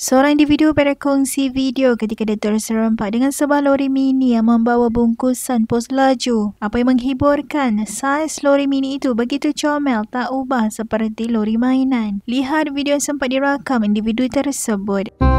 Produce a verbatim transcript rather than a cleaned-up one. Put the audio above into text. Seorang individu berekongsi video ketika dia terserempak dengan sebuah lori mini yang membawa bungkusan pos laju. Apa yang menghiburkan, saiz lori mini itu begitu comel tak ubah seperti lori mainan. Lihat video yang sempat dirakam individu tersebut.